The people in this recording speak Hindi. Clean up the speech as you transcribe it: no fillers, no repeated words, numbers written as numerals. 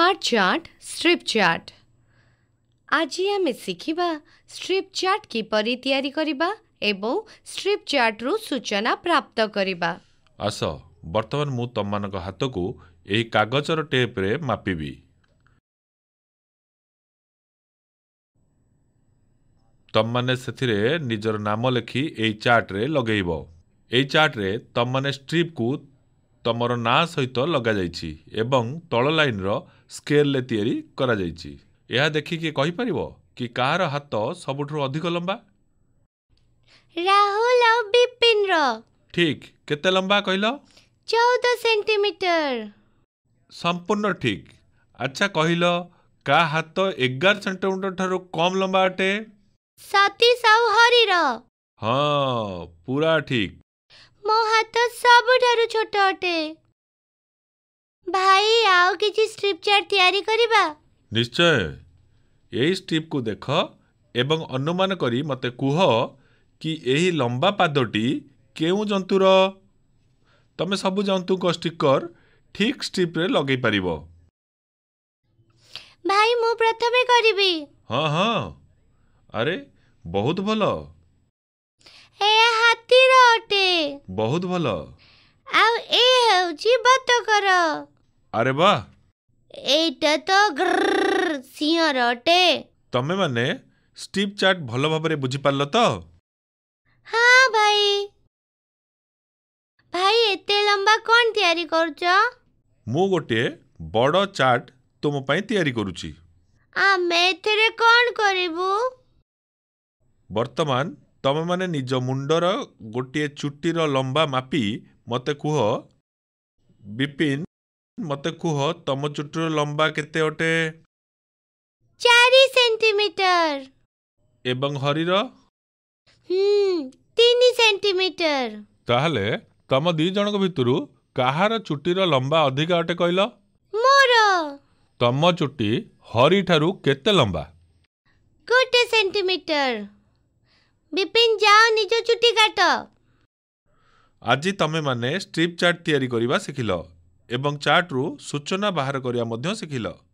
स्मार्ट चार्ट स्ट्रिप चार्ट आज आम शिखा स्ट्रिप चार्ट किपरि तैयारी करबा एवं स्ट्रिप चार्ट रु सूचना प्राप्त करबा। आस बर्तमान मु तुम मान हाथ को यही कागजर टेप रे मापीबी। तुम माने सेथिरे निजर नाम लिखि एई चार्ट रे लगेइबो। एई चार्ट रे तुम माने स्ट्रिप को तमरो ना सहित लगा जाइछि एवं तल लाइन रो स्केल ले तयारी करा जाइछि। यह देखि के कहि परिबो कि कार हाथ सबुठु अधिक लंबा। राहुल और बिपिन रो। ठीक केते लंबा कहिलो? 14 सेंटीमीटर। संपूर्ण ठीक। अच्छा कहिलो का हाथ 11 सेंटीमीटर ठारो कम लंबा अटे? सतीश और हरि रो। हां पूरा ठीक। मो हाथ सबु ठारो छोट अटे। भाई आओ किछि स्ट्रिप चार्ट तैयारी करिबा। निश्चय। यही स्ट्रिप को देख एवं अनुमान करी मते कुह कि यही लंबा पादटी केउ जंतुर। तमे सबु जंतु को स्टिकर ठीक स्ट्रिप रे लगै परिबो। भाई मु प्रथमे करिबी। हां हां अरे बहुत भल। ए हाथी रो अटे। बहुत भल। आउ ए होउची बतक रो। अरे बा एटा तो सिंह रो अटे। तमे माने स्ट्रिप चार्ट भल भाबरे बुझी पारल तो? हां भाई। भाई एते लंबा कोन तयारी करछो? मु गोटे बड़ चार्ट तुम पई तयारी करूची। आ मैं एथरे कोन करिवू? बर्तमान तमे माने निज मुंडर गोटे चुट्टी रो लंबा मापी मते कुह। बिपिन मते कुह तम चुट्टी रो लंबा केते अटे? 4 सेंटीमीटर। एवं हरि रो? 3 सेंटीमीटर। ताहले तम दी जण को भितरु काहार चुट्टी रो लंबा अधिक अटे कहिलो? मोरो। तम चुट्टी हरि ठारू केते लंबा? 1 सेंटीमीटर। बिपिन जाओ निजो चुट्टी काटो। आज तमे माने स्ट्रिप चार्ट तैयारी करिबा सिखिलो एवं चार्ट रु सूचना बाहर करिया मध्य सिखिलो।